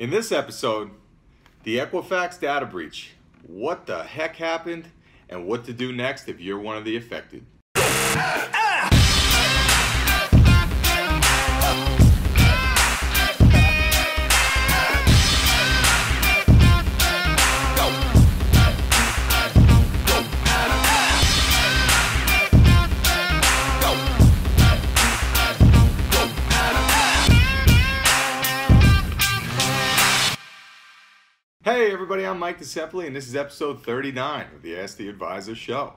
In this episode, the Equifax data breach, what the heck happened, and what to do next if you're one of the affected. Hey everybody, I'm Mike Desepoli and this is episode 39 of the Ask the Advisor show.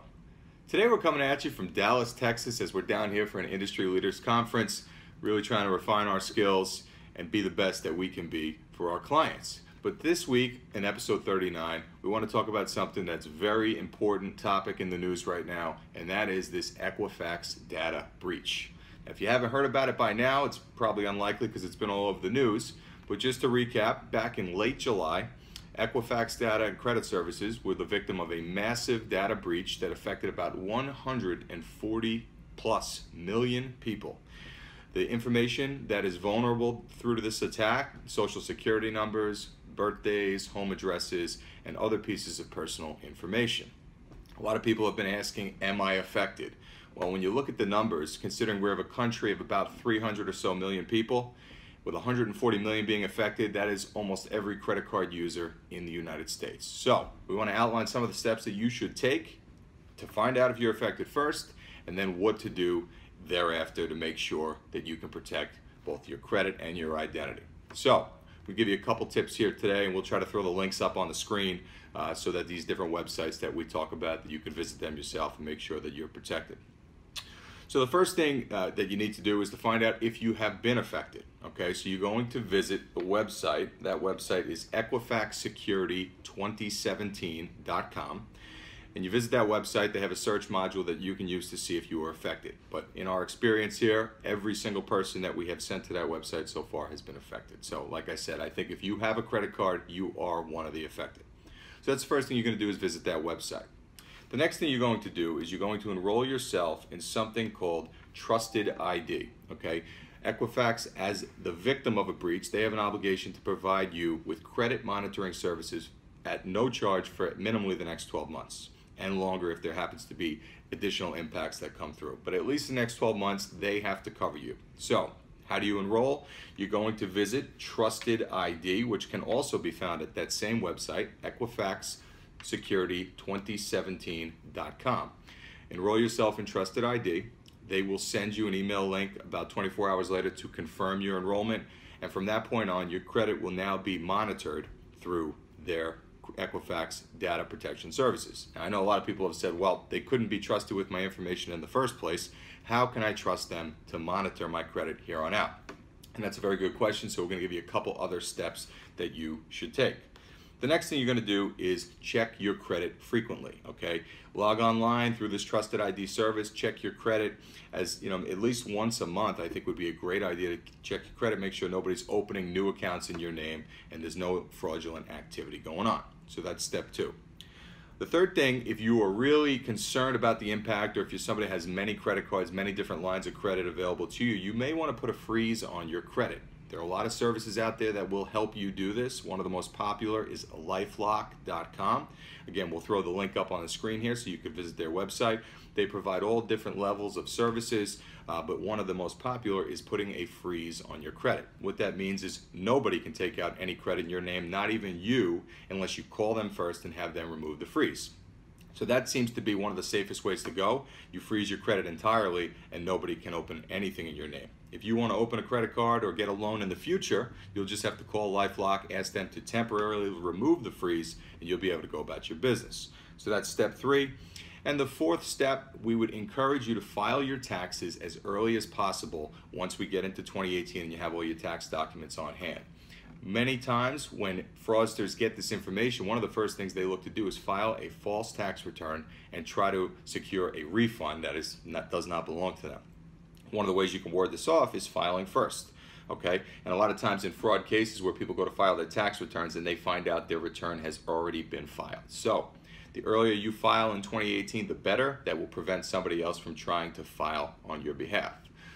Today we're coming at you from Dallas, Texas, as we're down here for an industry leaders conference, really trying to refine our skills and be the best that we can be for our clients. But this week in episode 39, we want to talk about something that's a very important topic in the news right now, and that is this Equifax data breach. If you haven't heard about it by now, it's probably unlikely because it's been all over the news, but just to recap, back in late July, Equifax Data and Credit Services were the victim of a massive data breach that affected about 140 plus million people. The information that is vulnerable through to this attack, social security numbers, birthdays, home addresses, and other pieces of personal information. A lot of people have been asking, am I affected? Well, when you look at the numbers, considering we're of a country of about 300 or so million people, with 140 million being affected, that is almost every credit card user in the United States. So we want to outline some of the steps that you should take to find out if you're affected first, and then what to do thereafter to make sure that you can protect both your credit and your identity. So we'll give you a couple tips here today, and we'll try to throw the links up on the screen so that these different websites that we talk about, that you can visit them yourself and make sure that you're protected. So the first thing that you need to do is to find out if you have been affected. Okay, so you're going to visit the website. That website is EquifaxSecurity2017.com. And you visit that website, they have a search module that you can use to see if you are affected. But in our experience here, every single person that we have sent to that website so far has been affected. So like I said, I think if you have a credit card, you are one of the affected. So that's the first thing you're going to do is visit that website. The next thing you're going to do is you're going to enroll yourself in something called Trusted ID, okay? Equifax, as the victim of a breach, they have an obligation to provide you with credit monitoring services at no charge for minimally the next 12 months and longer if there happens to be additional impacts that come through. But at least the next 12 months, they have to cover you. So how do you enroll? You're going to visit Trusted ID, which can also be found at that same website, EquifaxSecurity2017.com. Enroll yourself in Trusted ID. They will send you an email link about 24 hours later to confirm your enrollment, and from that point on, your credit will now be monitored through their Equifax data protection services. Now, I know a lot of people have said, well, they couldn't be trusted with my information in the first place. How can I trust them to monitor my credit here on out? And that's a very good question, so we're going to give you a couple other steps that you should take. The next thing you're going to do is check your credit frequently, okay? Log online through this Trusted ID service, check your credit. As you know, at least once a month, I think would be a great idea to check your credit, make sure nobody's opening new accounts in your name and there's no fraudulent activity going on. So that's step two. The third thing, if you are really concerned about the impact, or if you're somebody who has many credit cards, many different lines of credit available to you, you may want to put a freeze on your credit. There are a lot of services out there that will help you do this. One of the most popular is LifeLock.com. Again, we'll throw the link up on the screen here so you can visit their website. They provide all different levels of services, but one of the most popular is putting a freeze on your credit. What that means is nobody can take out any credit in your name, not even you, unless you call them first and have them remove the freeze. So that seems to be one of the safest ways to go. You freeze your credit entirely and nobody can open anything in your name. If you want to open a credit card or get a loan in the future, you'll just have to call LifeLock, ask them to temporarily remove the freeze, and you'll be able to go about your business. So that's step three. And the fourth step, we would encourage you to file your taxes as early as possible once we get into 2018 and you have all your tax documents on hand. Many times when fraudsters get this information, one of the first things they look to do is file a false tax return and try to secure a refund that does not belong to them. One of the ways you can ward this off is filing first, okay? And a lot of times in fraud cases where people go to file their tax returns and they find out their return has already been filed. So the earlier you file in 2018, the better. That will prevent somebody else from trying to file on your behalf.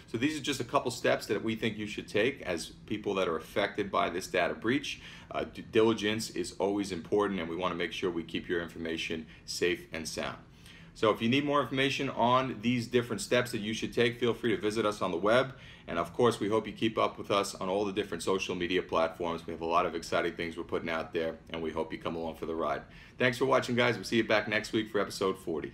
So these are just a couple steps that we think you should take as people that are affected by this data breach. Due diligence is always important, and we want to make sure we keep your information safe and sound. So if you need more information on these different steps that you should take, feel free to visit us on the web. And of course, we hope you keep up with us on all the different social media platforms. We have a lot of exciting things we're putting out there, and we hope you come along for the ride. Thanks for watching, guys. We'll see you back next week for episode 40.